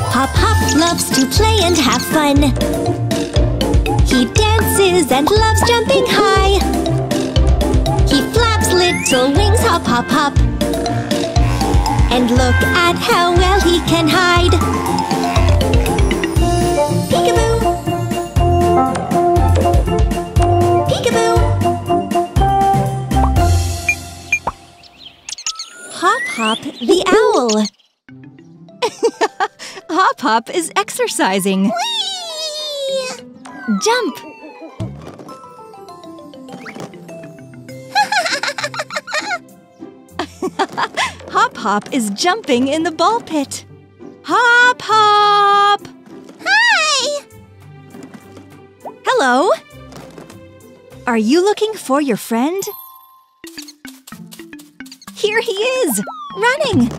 Hop Hop loves to play and have fun. He dances and loves jumping high. He flaps little wings, hop, hop, hop. And look at how well he can hide. Peekaboo! Peekaboo! Hop, hop, the owl. Hop Hop is exercising. Whee! Jump! Hop Hop is jumping in the ball pit. Hop Hop! Hi! Hello! Are you looking for your friend? Here he is! Running!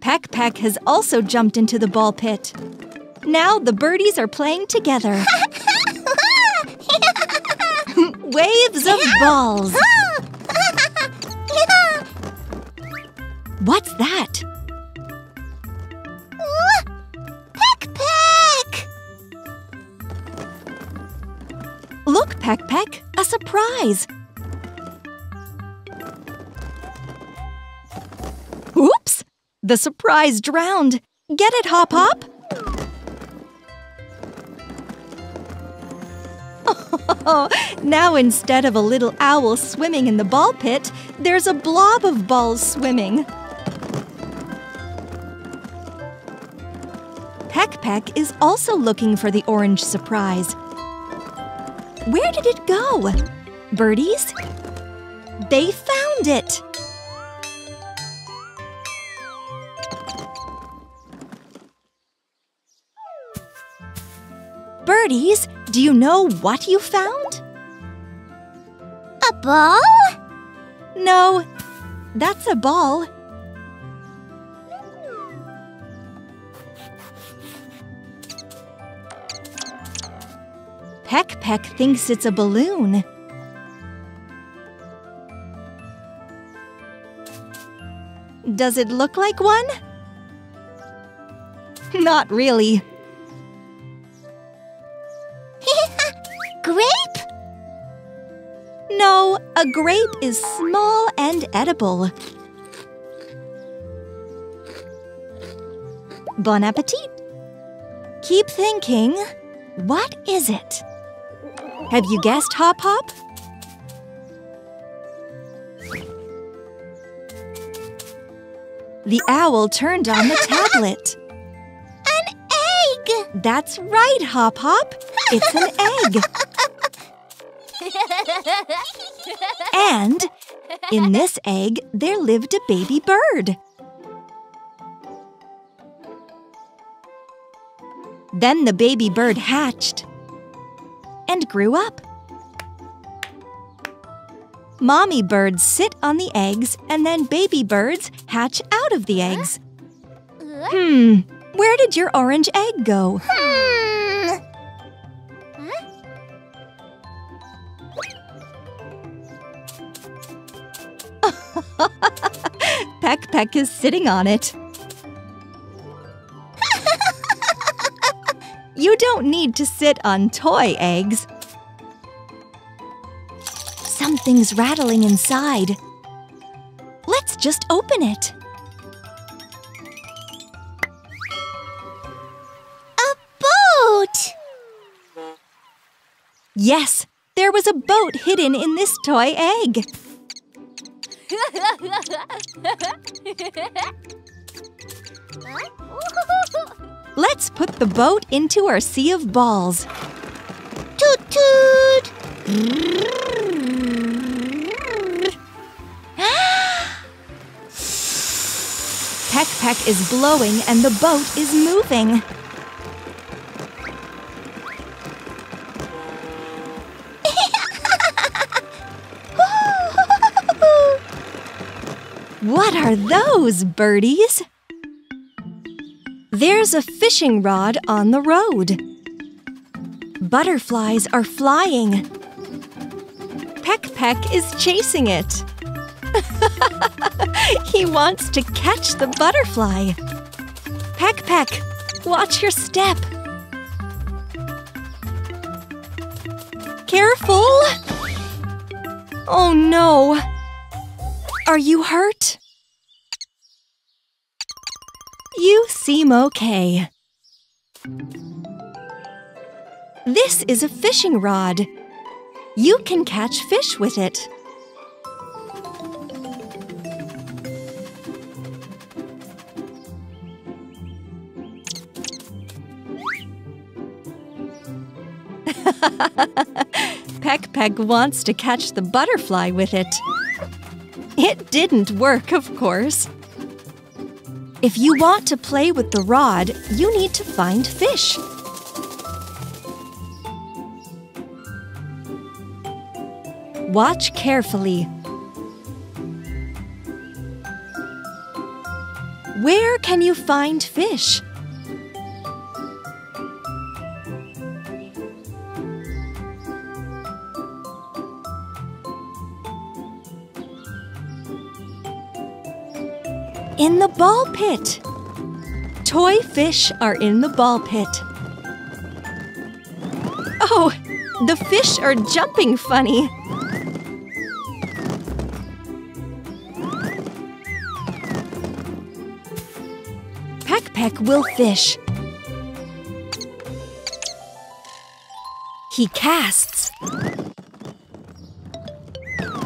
Peck Peck has also jumped into the ball pit. Now the birdies are playing together. Waves of balls. What's that? Peck Peck! Look, Peck Peck, a surprise! Oops! The surprise drowned. Get it, Hop Hop? Oh, now instead of a little owl swimming in the ball pit, there's a blob of balls swimming. Peck Peck is also looking for the orange surprise. Where did it go? Birdies? They found it! Birdies, do you know what you found? A ball? No, that's a ball. Peck Peck thinks it's a balloon. Does it look like one? Not really. Grape? No, a grape is small and edible. Bon appetit! Keep thinking. What is it? Have you guessed, Hop Hop? The owl turned on the tablet. An egg! That's right, Hop Hop. It's an egg. And in this egg, there lived a baby bird. Then the baby bird hatched and grew up. Mommy birds sit on the eggs, and then baby birds hatch out of the eggs. Where did your orange egg go? Peck Peck is sitting on it. You don't need to sit on toy eggs. Something's rattling inside. Let's just open it. A boat! Yes, there was a boat hidden in this toy egg. Let's put the boat into our sea of balls. Toot toot! Peck Peck is blowing and the boat is moving. What are those, birdies? There's a fishing rod on the road. Butterflies are flying. Peck Peck is chasing it. He wants to catch the butterfly. Peck Peck, watch your step. Careful! Oh no! Are you hurt? You seem okay. This is a fishing rod. You can catch fish with it. Peck Peck wants to catch the butterfly with it. It didn't work, of course. If you want to play with the rod, you need to find fish. Watch carefully. Where can you find fish? In the ball pit. Toy fish are in the ball pit. Oh, the fish are jumping funny. Peck Peck will fish. He casts.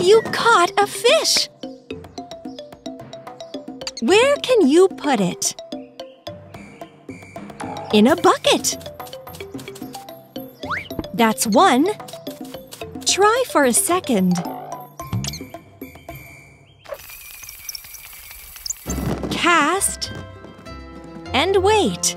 You caught a fish! Where can you put it? In a bucket. That's one. Try for a second. Cast. And wait.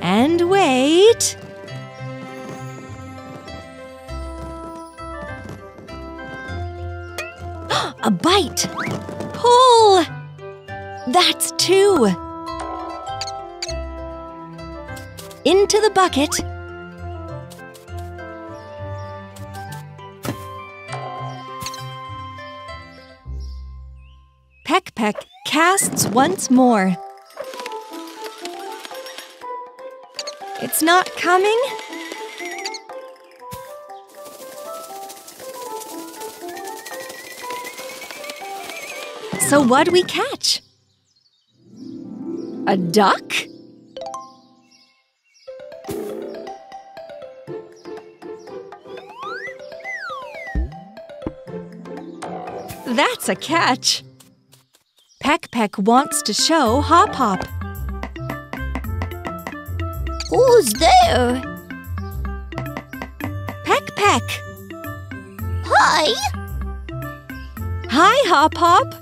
And wait. A bite. Pull! That's two! Into the bucket. Peck Peck casts once more. It's not coming? So what'd we catch? A duck? That's a catch. Peck Peck wants to show Hop Hop. Who's there? Peck Peck. Hi. Hi, Hop Hop.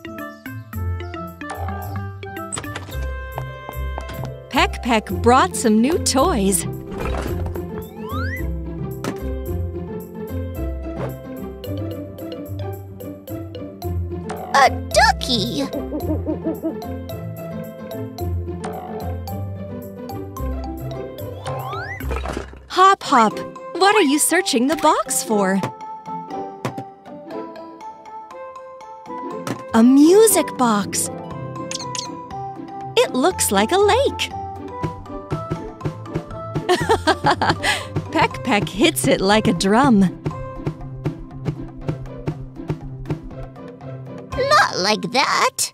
Peck Peck brought some new toys. A ducky! Hop Hop, what are you searching the box for? A music box. It looks like a lake. Peck Peck hits it like a drum. Not like that.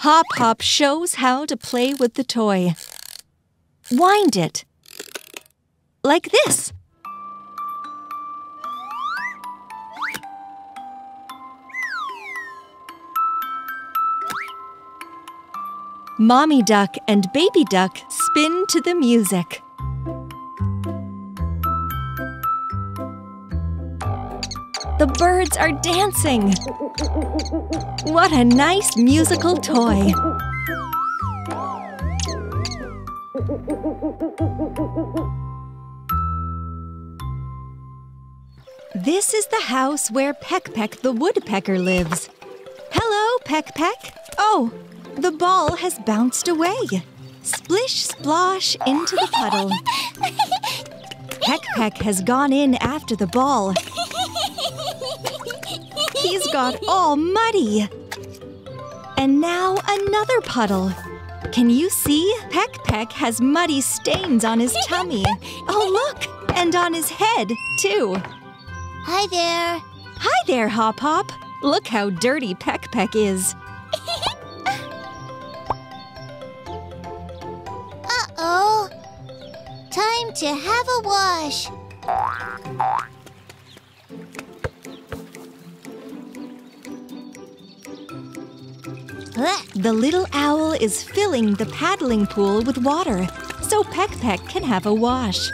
Hop Hop shows how to play with the toy. Wind it. Like this. Mommy Duck and Baby Duck spin to the music. The birds are dancing. What a nice musical toy. This is the house where Peck Peck the woodpecker lives. Hello, Peck Peck. Oh, the ball has bounced away. Splish splosh into the puddle. Peck Peck has gone in after the ball. He's got all muddy. And now another puddle. Can you see? Peck Peck has muddy stains on his tummy. Oh, look! And on his head, too. Hi there. Hi there, Hop Hop. Look how dirty Peck Peck is. Uh-oh. Time to have a wash. The little owl is filling the paddling pool with water so Peck Peck can have a wash.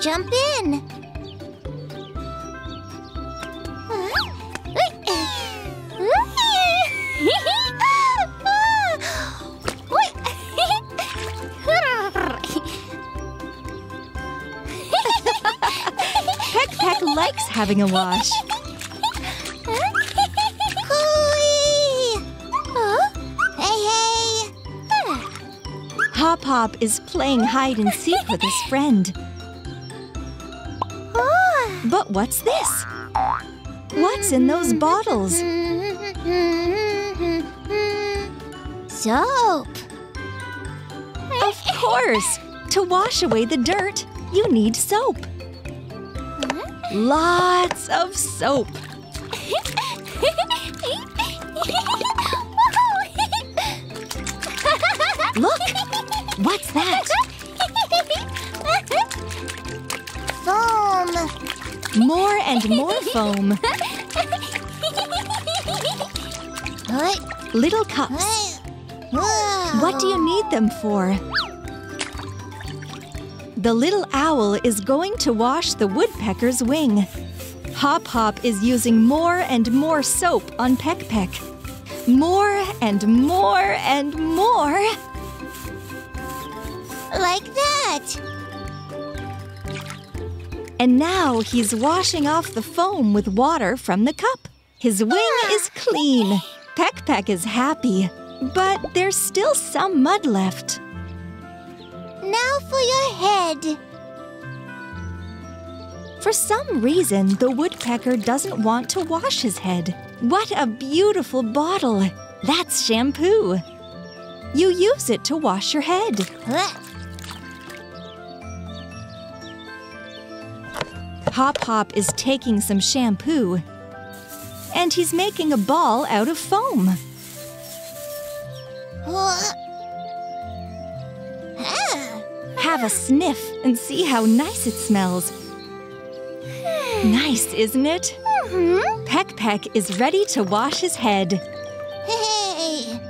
Jump in! Peck Peck likes having a wash. Hop Hop is playing hide and seek with his friend. But what's this? What's in those bottles? Soap! Of course! To wash away the dirt, you need soap. Lots of soap. Look! What's that? Foam! More and more foam. Little cups. Whoa. What do you need them for? The little owl is going to wash the woodpecker's wing. Hop Hop is using more and more soap on Peck Peck. More and more and more. Like that. And now he's washing off the foam with water from the cup. His wing is clean. Peck Peck is happy, but there's still some mud left. Now for your head. For some reason, the woodpecker doesn't want to wash his head. What a beautiful bottle. That's shampoo. You use it to wash your head. Hop Hop is taking some shampoo, and he's making a ball out of foam. Have a sniff and see how nice it smells. Nice, isn't it? Peck Peck is ready to wash his head. Hey!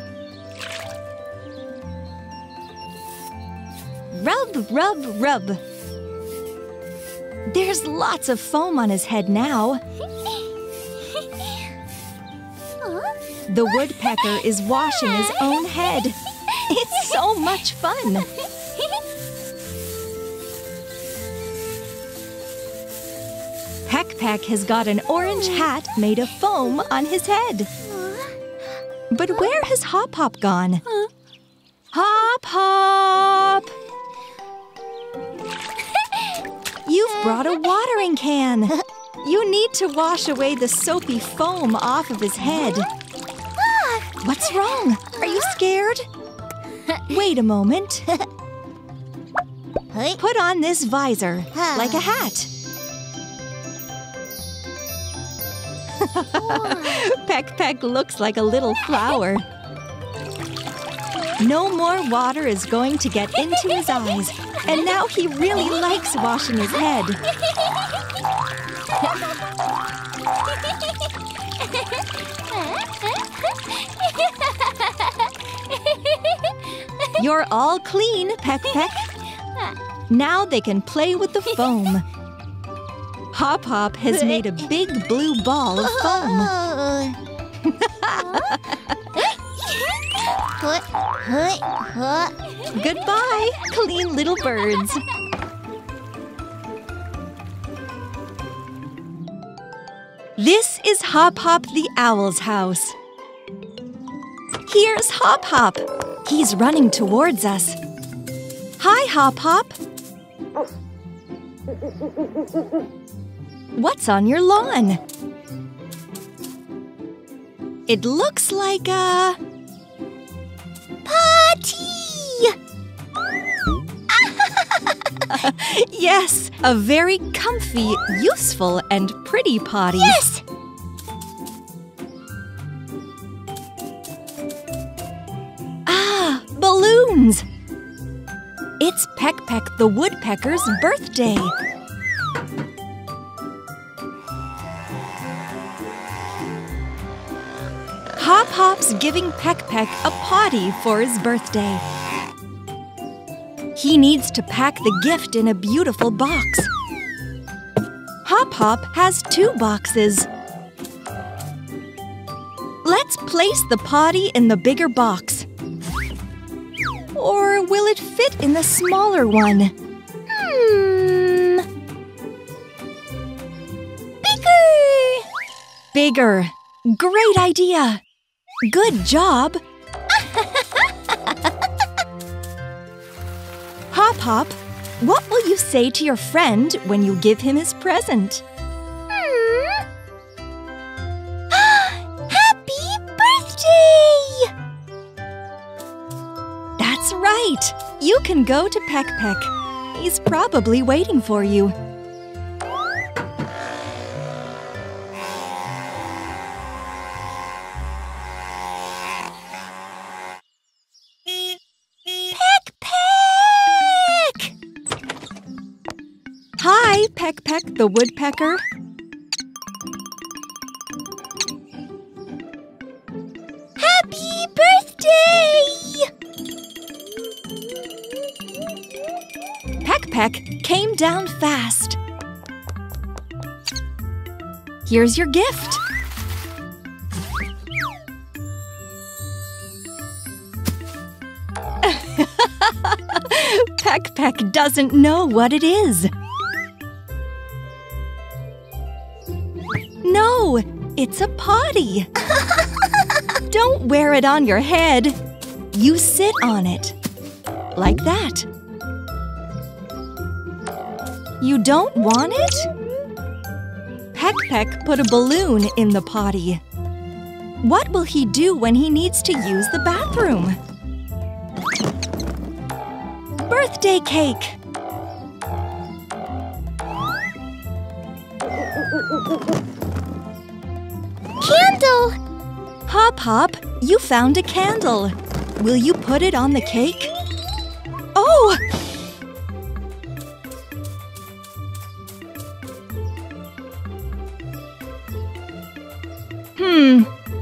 Rub, rub, rub. There's lots of foam on his head now. The woodpecker is washing his own head. It's so much fun. Peck Peck has got an orange hat made of foam on his head. But where has Hop Hop gone? Hop Hop! You've brought a watering can. You need to wash away the soapy foam off of his head. What's wrong? Are you scared? Wait a moment. Put on this visor, like a hat. Peck Peck looks like a little flower. No more water is going to get into his eyes. And now he really likes washing his head. You're all clean, Peck Peck. Now they can play with the foam. Hop Hop has made a big blue ball of foam. Goodbye, clean little birds. This is Hop Hop the owl's house. Here's Hop Hop. He's running towards us. Hi, Hop Hop. What's on your lawn? It looks like a... potty! Yes, a very comfy, useful, and pretty potty. Yes! Ah, balloons! It's Peck Peck the woodpecker's birthday. Hop Hop's giving Peck Peck a potty for his birthday. He needs to pack the gift in a beautiful box. Hop Hop has two boxes. Let's place the potty in the bigger box. Or will it fit in the smaller one? Bigger! Bigger. Great idea. Good job! Hop Hop, what will you say to your friend when you give him his present? Happy birthday! That's right! You can go to Peck Peck. He's probably waiting for you. Hi, Peck Peck the woodpecker. Happy birthday! Peck Peck came down fast. Here's your gift. Peck Peck doesn't know what it is. No, it's a potty. Don't wear it on your head. You sit on it. Like that. You don't want it? Peck Peck put a balloon in the potty. What will he do when he needs to use the bathroom? Birthday cake. Candle! Hop Hop, you found a candle. Will you put it on the cake? Oh!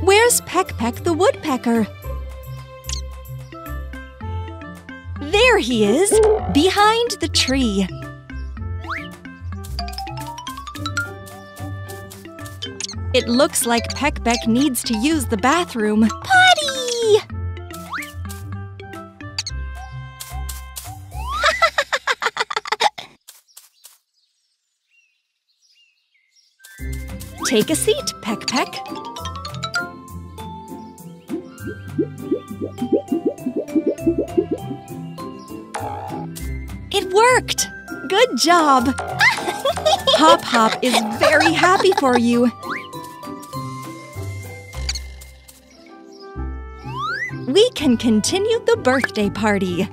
Where's Peck Peck the woodpecker? There he is, behind the tree. It looks like Peck Peck needs to use the bathroom. Potty! Take a seat, Peck Peck. It worked! Good job! Hop Hop is very happy for you. We can continue the birthday party.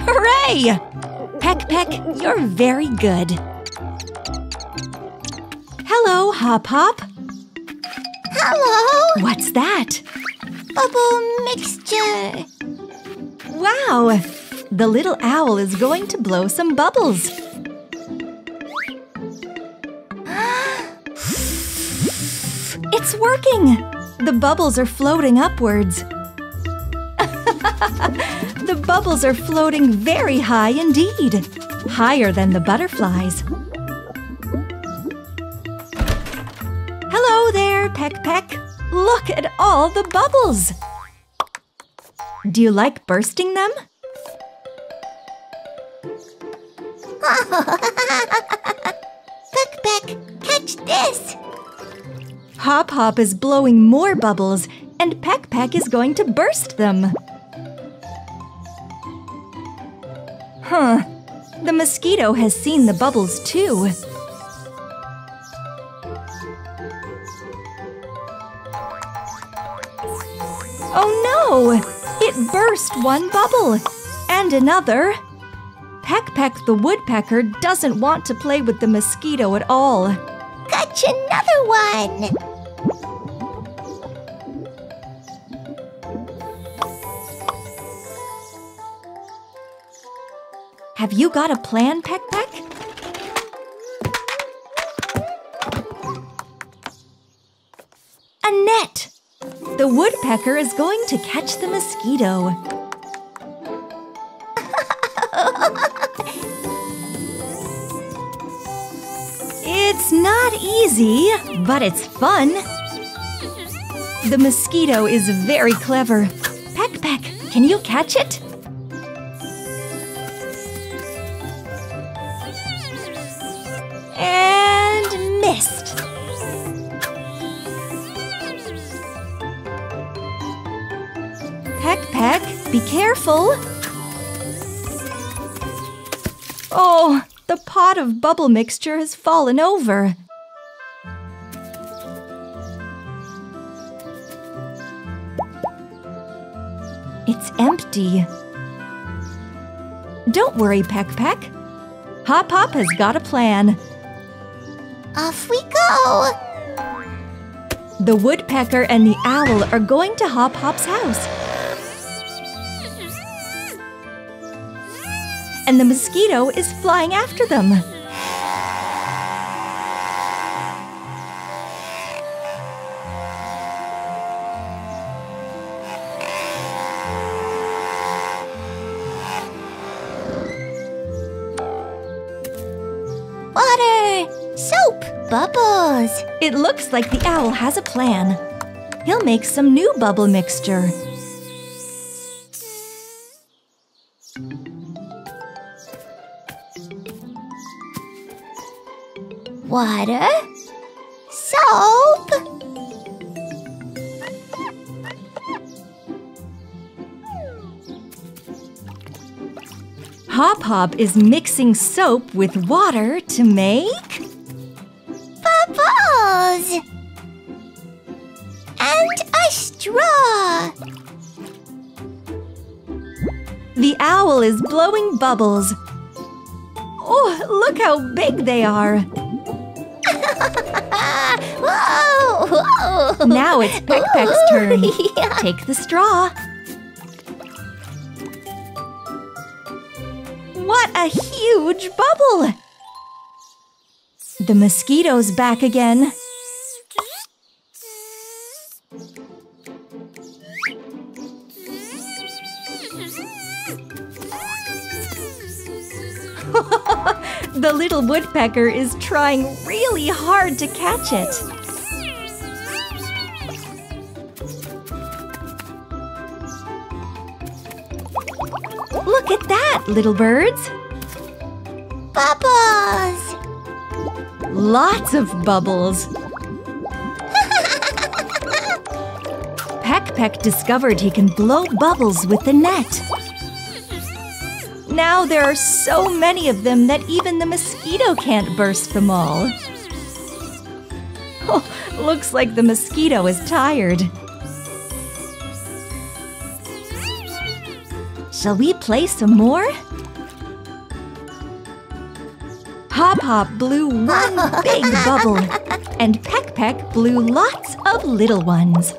Hooray! Peck Peck, you're very good. Hello, Hop Hop. Hello. What's that? Bubble mixture. Wow! The little owl is going to blow some bubbles. It's working! The bubbles are floating upwards. The bubbles are floating very high indeed. Higher than the butterflies. Hello there, Peck Peck. Look at all the bubbles. Do you like bursting them? Peck Peck, catch this! Hop Hop is blowing more bubbles and Peck Peck is going to burst them. The mosquito has seen the bubbles too. Oh no! It burst one bubble! And another! Peck Peck the woodpecker doesn't want to play with the mosquito at all. Gotcha, another one! Have you got a plan, Peck Peck? A net! The woodpecker is going to catch the mosquito. It's not easy, but it's fun. The mosquito is very clever. Peck Peck, can you catch it? And missed. Peck Peck, be careful. Oh, the pot of bubble mixture has fallen over. It's empty. Don't worry, Peck Peck. Hop Hop has got a plan. Off we go! The woodpecker and the owl are going to Hop Hop's house. And the mosquito is flying after them. Water! Soap! Bubbles! It looks like the owl has a plan. He'll make some new bubble mixture. Water, soap, Hop Hop is mixing soap with water to make bubbles and a straw. The owl is blowing bubbles. Oh, look how big they are. Whoa, whoa. Now it's Peck Peck's turn. Yeah. Take the straw. What a huge bubble! The mosquito's back again. The little woodpecker is trying really hard to catch it. Look at that, little birds! Bubbles! Lots of bubbles! Peck Peck discovered he can blow bubbles with the net. Now there are so many of them that even the mosquito can't burst them all. Oh, looks like the mosquito is tired. Shall we play some more? Hop Hop blew one big bubble, and Peck Peck blew lots of little ones.